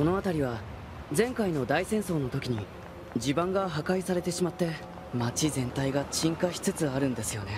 この辺りは前回の大戦争の時に地盤が破壊されてしまって町全体が沈下しつつあるんですよね。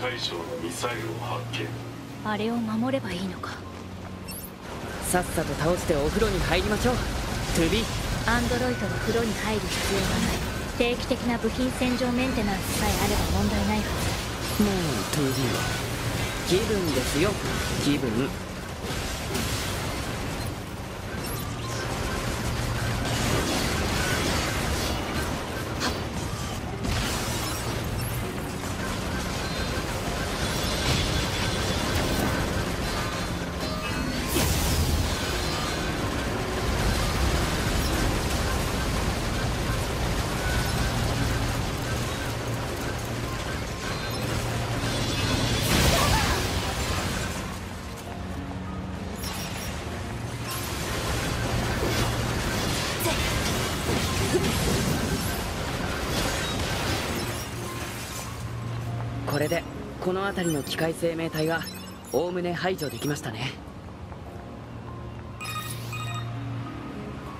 対象のミサイルを発見。あれを守ればいいのか。さっさと倒してお風呂に入りましょう。 2B。 アンドロイドの風呂に入る必要がない。定期的な部品洗浄メンテナンスさえあれば問題ないはず。もう 2B は気分ですよ、気分。これでこの辺りの機械生命体はおおむね排除できましたね。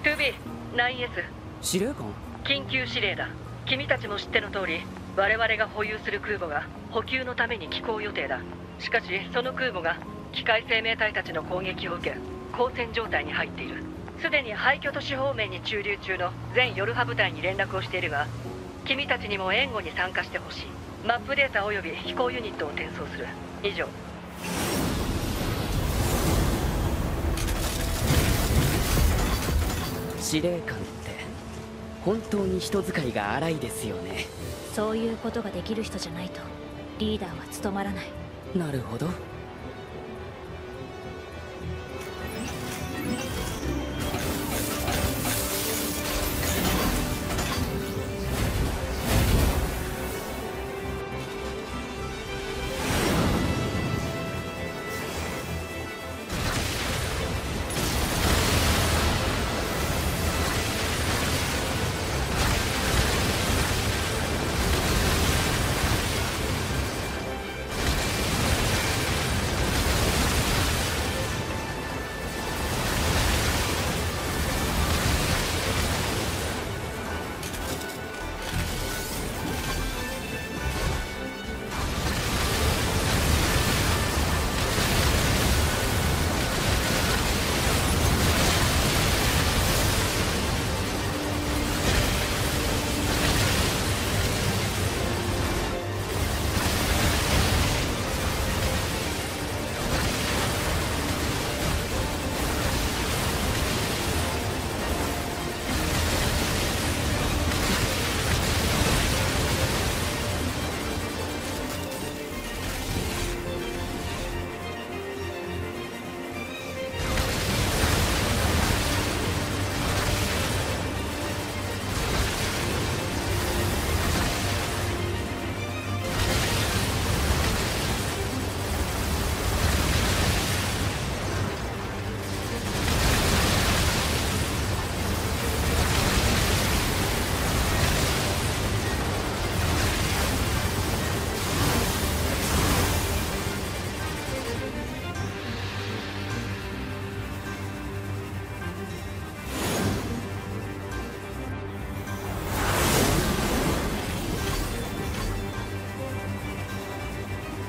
2B、 9S 司令官、緊急指令だ。君たちも知っての通り、我々が保有する空母が補給のために寄港予定だ。しかしその空母が機械生命体たちの攻撃を受け、交戦状態に入っている。すでに廃墟都市方面に駐留中の全ヨルハ部隊に連絡をしているが、君たちにも援護に参加してほしい。マップデータおよび飛行ユニットを転送する。以上。司令官って本当に人使いが荒いですよね。そういうことができる人じゃないとリーダーは務まらない。なるほど。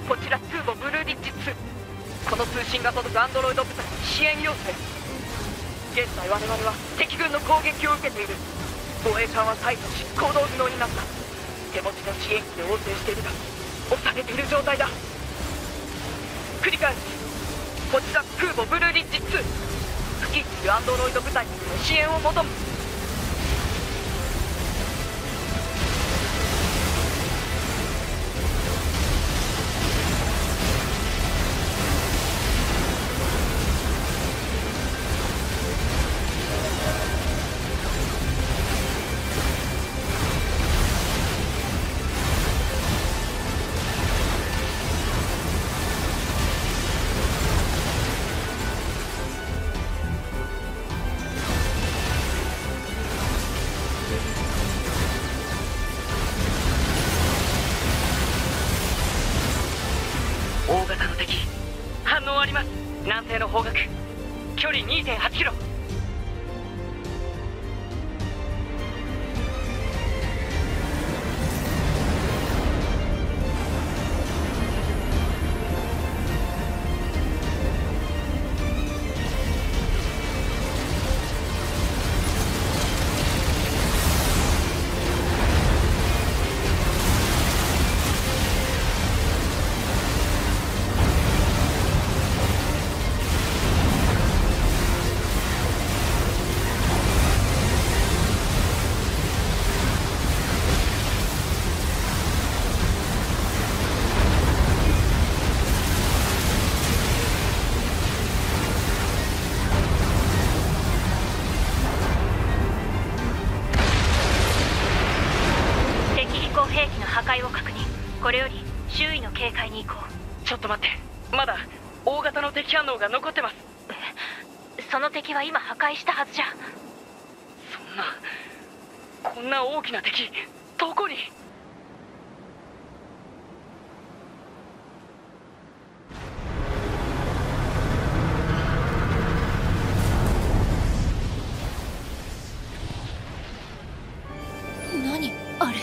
こちら2もブルーリッジ2。この通信が届くアンドロイド部隊に支援要請。現在我々は敵軍の攻撃を受けている。防衛艦は大破し行動不能になった。手持ちの支援機で応戦しているが押されている状態だ。繰り返す。こちら空母ブルーリッジ2、付近にいるアンドロイド部隊に支援を求む。南西の方角、距離 2.8 キロ。これより周囲の警戒に行こう。ちょっと待って、まだ大型の敵反応が残ってます。その敵は今破壊したはずじゃ。こんな大きな敵どこに。何あれ。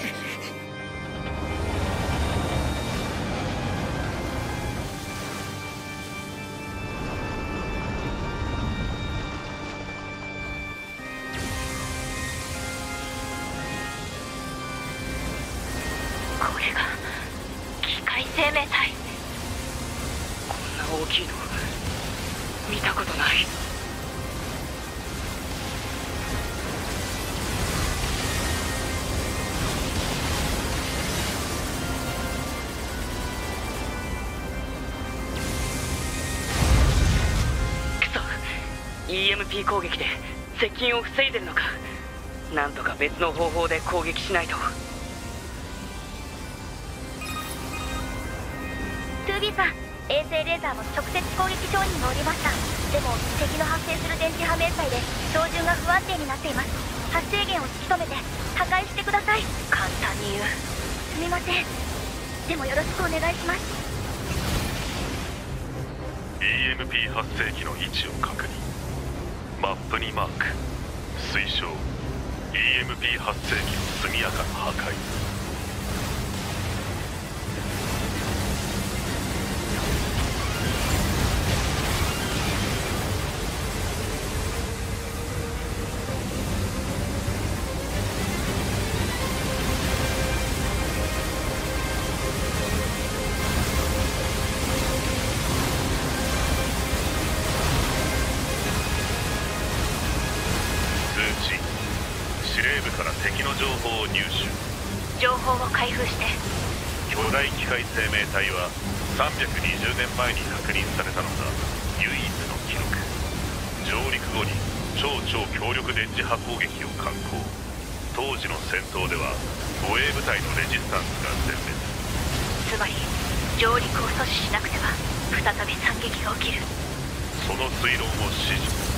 EMP 攻撃で接近を防いでるのか。なんとか別の方法で攻撃しないと。2B さん、衛星レーザーも直接攻撃場に乗りました。でも敵の発生する電磁波明細で照準が不安定になっています。発生源を突き止めて破壊してください。簡単に言う。すみません。でもよろしくお願いします。 EMP 発生機の位置を確認。マップにマーク。推奨 EMP 発生機の速やかな破壊。機体は320年前に確認されたのが唯一の記録。上陸後に超強力電磁波攻撃を敢行。当時の戦闘では護衛部隊のレジスタンスが全滅。つまり上陸を阻止しなくては再び惨劇が起きる。その推論を支持。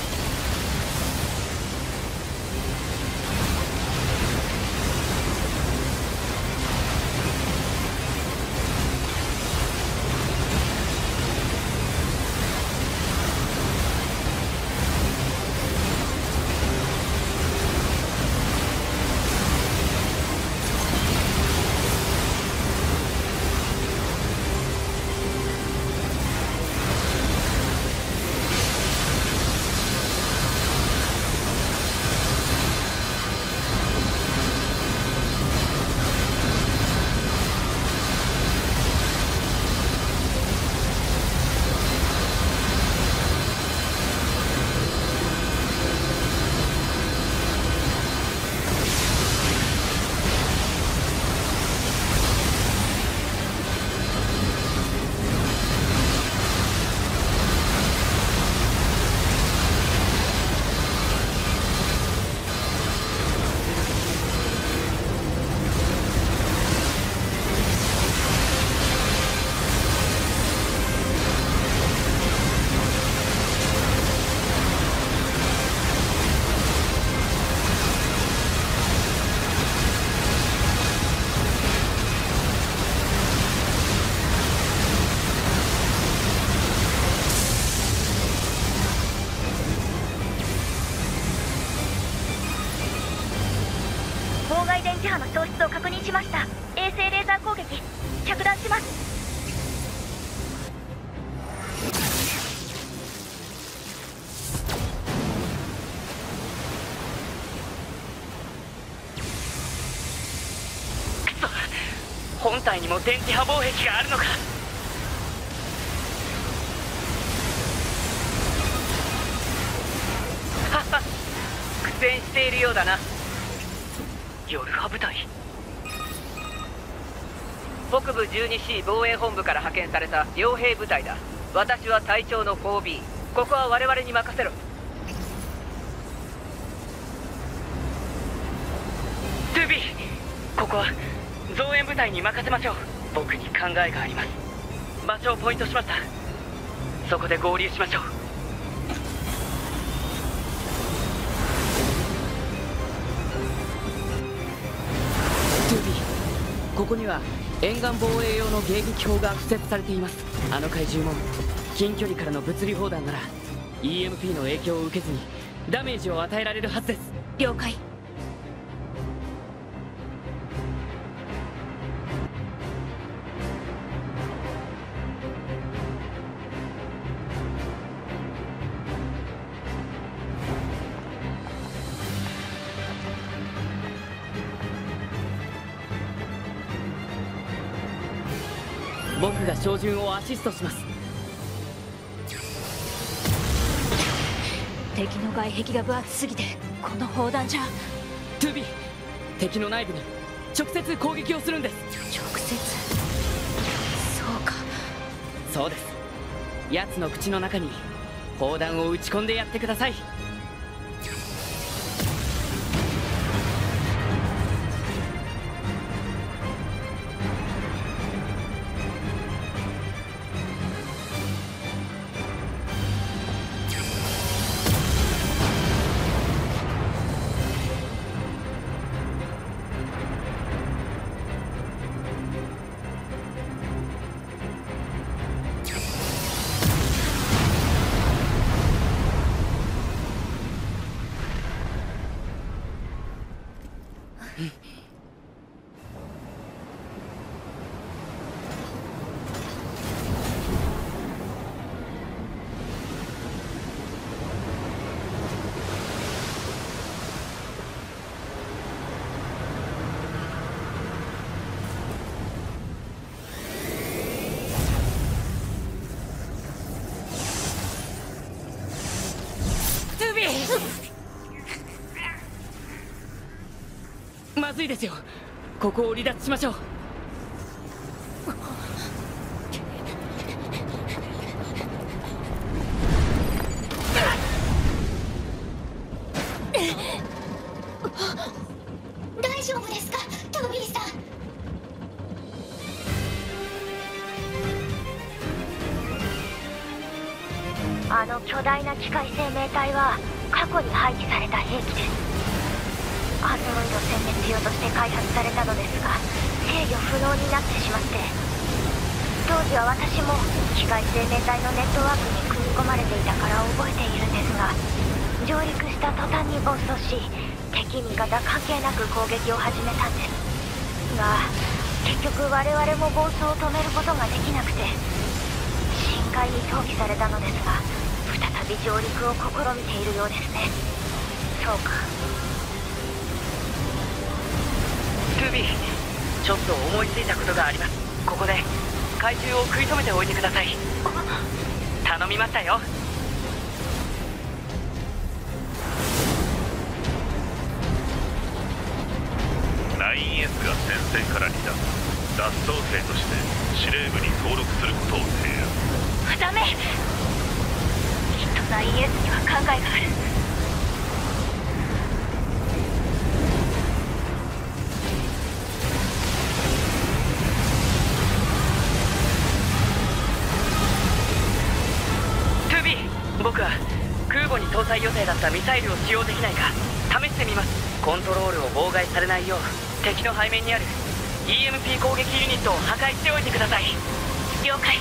きました。衛星レーザー攻撃着弾します。本体にも電磁波防壁があるのか。苦戦しているようだな。夜波部隊。北部 12C 防衛本部から派遣された傭兵部隊だ。私は隊長の 4B。 ここは我々に任せろ。 2B、 ここは増援部隊に任せましょう。僕に考えがあります。場所をポイントしました。そこで合流しましょう。2B、 ここには沿岸防衛用の迎撃砲が敷設されています。あの怪獣も近距離からの物理砲弾なら EMP の影響を受けずにダメージを与えられるはずです。了解。僕が照準をアシストします。敵の外壁が分厚すぎてこの砲弾じゃ。 2B、 敵の内部に直接攻撃をするんです。直接。そうか。そうです。奴の口の中に砲弾を打ち込んでやってください。まずいですよ。ここを離脱しましょう。大丈夫ですか、2Bさん。あの巨大な機械生命体は過去に廃棄された兵器です。アズロイド殲滅用として開発されたのですが制御不能になってしまって、当時は私も機械生命体のネットワークに組み込まれていたから覚えているんですが、上陸した途端に暴走し敵味方関係なく攻撃を始めたんですが、結局我々も暴走を止めることができなくて深海に投棄されたのですが、再び上陸を試みているようですね。そうか。2B、 ちょっと思いついたことがあります。ここで怪獣を食い止めておいてください。頼みましたよ。9S が戦線から離脱、脱走兵として司令部に登録することを提案。ダメ、きっと 9S には考えがある。僕は空母に搭載予定だったミサイルを使用できないか試してみます。コントロールを妨害されないよう敵の背面にある EMP 攻撃ユニットを破壊しておいてください。了解。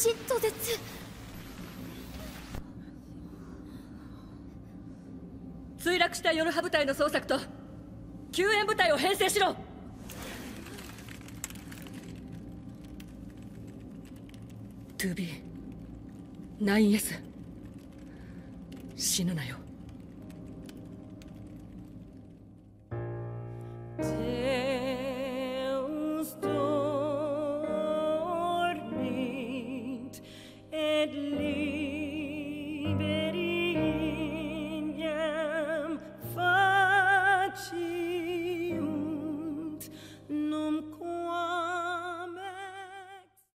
心途絶。墜落したヨルハ部隊の捜索と救援部隊を編成しろ。2B、9S、死ぬなよ。